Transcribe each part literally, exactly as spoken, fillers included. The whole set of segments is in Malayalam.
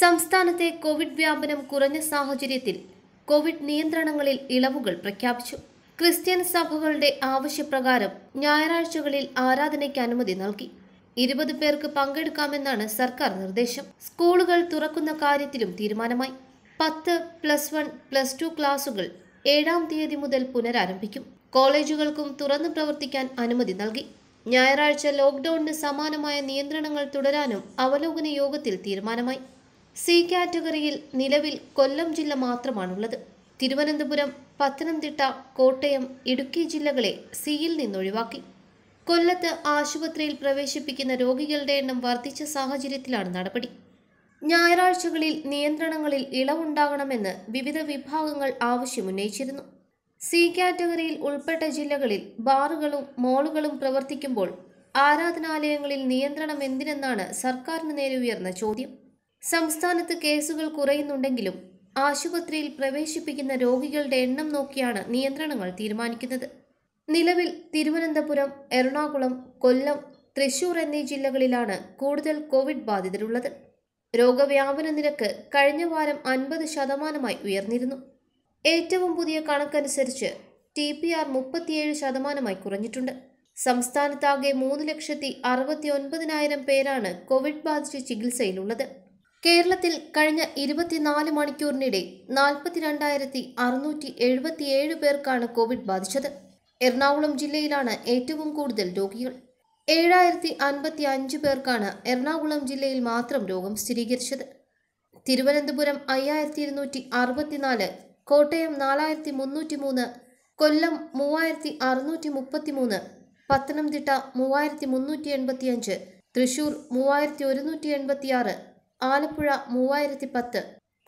സംസ്ഥാനത്തെ കോവിഡ് വ്യാപനം കുറഞ്ഞ സാഹചര്യത്തിൽ കോവിഡ് നിയന്ത്രണങ്ങളിൽ ഇളവുകൾ പ്രഖ്യാപിച്ചു. ക്രിസ്ത്യൻ സഭകളുടെ ആവശ്യപ്രകാരം ഞായറാഴ്ചകളിൽ ആരാധനയ്ക്ക് അനുമതി നൽകി. ഇരുപത് പേർക്ക് പങ്കെടുക്കാമെന്നാണ് സർക്കാർ നിർദ്ദേശം. സ്കൂളുകൾ തുറക്കുന്ന കാര്യത്തിലും തീരുമാനമായി. പത്ത് പ്ലസ് വൺ പ്ലസ് ടു ക്ലാസുകൾ ഏഴാം തീയതി മുതൽ പുനരാരംഭിക്കും. കോളേജുകൾക്കും തുറന്നു പ്രവർത്തിക്കാൻ അനുമതി നൽകി. ഞായറാഴ്ച ലോക്ക്ഡൌണിന് സമാനമായ നിയന്ത്രണങ്ങൾ തുടരാനും അവലോകന യോഗത്തിൽ തീരുമാനമായി. സി കാറ്റഗറിയിൽ നിലവിൽ കൊല്ലം ജില്ല മാത്രമാണുള്ളത്. തിരുവനന്തപുരം, പത്തനംതിട്ട, കോട്ടയം, ഇടുക്കി ജില്ലകളെ സിയിൽ നിന്നൊഴിവാക്കി. കൊല്ലത്ത് ആശുപത്രിയിൽ പ്രവേശിപ്പിക്കുന്ന രോഗികളുടെ എണ്ണം വർദ്ധിച്ച സാഹചര്യത്തിലാണ് നടപടി. ഞായറാഴ്ചകളിൽ നിയന്ത്രണങ്ങളിൽ ഇളവുണ്ടാകണമെന്ന് വിവിധ വിഭാഗങ്ങൾ ആവശ്യമുന്നയിച്ചിരുന്നു. സി കാറ്റഗറിയിൽ ഉൾപ്പെട്ട ജില്ലകളിൽ ബാറുകളും മോളുകളും പ്രവർത്തിക്കുമ്പോൾ ആരാധനാലയങ്ങളിൽ നിയന്ത്രണം എന്തിനെന്നാണ് സർക്കാരിന് നേരെ ഉയർന്ന ചോദ്യം. സംസ്ഥാനത്ത് കേസുകൾ കുറയുന്നുണ്ടെങ്കിലും ആശുപത്രിയിൽ പ്രവേശിപ്പിക്കുന്ന രോഗികളുടെ എണ്ണം നോക്കിയാണ് നിയന്ത്രണങ്ങൾ തീരുമാനിക്കുന്നത്. നിലവിൽ തിരുവനന്തപുരം, എറണാകുളം, കൊല്ലം, തൃശൂർ എന്നീ ജില്ലകളിലാണ് കൂടുതൽ കോവിഡ് ബാധിതരുള്ളത്. രോഗവ്യാപന നിരക്ക് കഴിഞ്ഞ വാരം അൻപത് ശതമാനമായി ഉയർന്നിരുന്നു. ഏറ്റവും പുതിയ കണക്കനുസരിച്ച് ടി പി ആർ മുപ്പത്തിയേഴ് ശതമാനമായി കുറഞ്ഞിട്ടുണ്ട്. സംസ്ഥാനത്താകെ മൂന്ന് ലക്ഷത്തി അറുപത്തി ഒൻപതിനായിരം പേരാണ് കോവിഡ് ബാധിച്ച് ചികിത്സയിലുള്ളത്. കേരളത്തിൽ കഴിഞ്ഞ ഇരുപത്തിനാല് മണിക്കൂറിനിടെ നാൽപ്പത്തിരണ്ടായിരത്തി അറുന്നൂറ്റി എഴുപത്തിയേഴ് പേർക്കാണ് കോവിഡ് ബാധിച്ചത്. എറണാകുളം ജില്ലയിലാണ് ഏറ്റവും കൂടുതൽ രോഗികൾ. ഏഴായിരത്തി അൻപത്തി അഞ്ച് പേർക്കാണ് എറണാകുളം ജില്ലയിൽ മാത്രം രോഗം സ്ഥിരീകരിച്ചത്. തിരുവനന്തപുരം അയ്യായിരത്തി ഇരുന്നൂറ്റി അറുപത്തിനാല്, കോട്ടയം നാലായിരത്തി മുന്നൂറ്റി മൂന്ന്, കൊല്ലം മൂവായിരത്തി അറുന്നൂറ്റി മുപ്പത്തി മൂന്ന്, പത്തനംതിട്ട മൂവായിരത്തി മുന്നൂറ്റി എൺപത്തിയഞ്ച്, തൃശൂർ മൂവായിരത്തി ഒരുന്നൂറ്റി എൺപത്തിയാറ്, ആലപ്പുഴ മൂവായിരത്തി പത്ത്,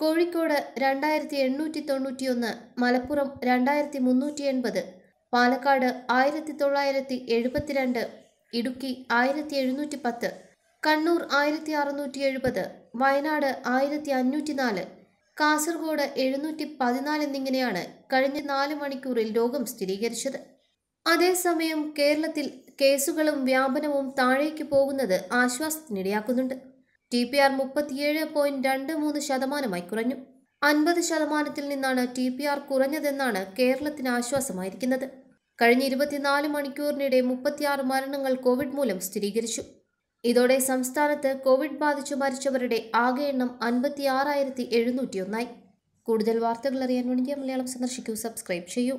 കോഴിക്കോട് രണ്ടായിരത്തി എണ്ണൂറ്റി തൊണ്ണൂറ്റിയൊന്ന്, മലപ്പുറം രണ്ടായിരത്തി മുന്നൂറ്റി എൺപത്, പാലക്കാട് ആയിരത്തി തൊള്ളായിരത്തി എഴുപത്തിരണ്ട്, ഇടുക്കി ആയിരത്തി എഴുന്നൂറ്റി പത്ത്, കണ്ണൂർ ആയിരത്തി അറുന്നൂറ്റി എഴുപത്, വയനാട് ആയിരത്തി അഞ്ഞൂറ്റി നാല്, കാസർഗോഡ് എഴുന്നൂറ്റി പതിനാല് എന്നിങ്ങനെയാണ് കഴിഞ്ഞ നാല് മണിക്കൂറിൽ രോഗം സ്ഥിരീകരിച്ചത്. അതേസമയം കേരളത്തിൽ കേസുകളും വ്യാപനവും താഴേക്ക് പോകുന്നത് ആശ്വാസത്തിനിടയാക്കുന്നുണ്ട്. ടി പി ആർ മുപ്പത്തിയേഴ് പോയിന്റ് രണ്ട് മൂന്ന് ശതമാനമായി കുറഞ്ഞു. അൻപത് ശതമാനത്തിൽ നിന്നാണ് ടി പി ആർ കുറഞ്ഞതെന്നാണ് കേരളത്തിന് ആശ്വാസമായിരിക്കുന്നത്. കഴിഞ്ഞ ഇരുപത്തിനാല് മണിക്കൂറിനിടെ മുപ്പത്തിയാറ് മരണങ്ങൾ കോവിഡ് മൂലം സ്ഥിരീകരിച്ചു. ഇതോടെ സംസ്ഥാനത്ത് കോവിഡ് ബാധിച്ചു മരിച്ചവരുടെ ആകെ എണ്ണം അൻപത്തി ആറായിരത്തി എഴുന്നൂറ്റി ഒന്നായി. കൂടുതൽ വാർത്തകൾ അറിയാൻ വേണ്ടി മലയാളം സന്ദർശിക്കൂ, സബ്സ്ക്രൈബ് ചെയ്യൂ.